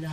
blood.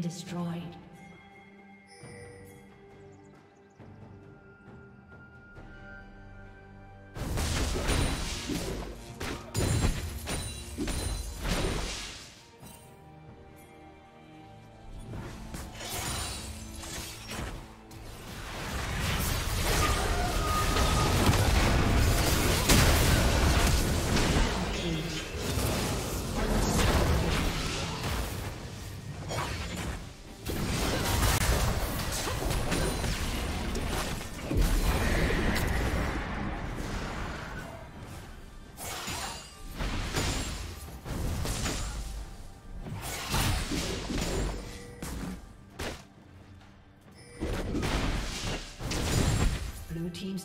Destroyed. Team's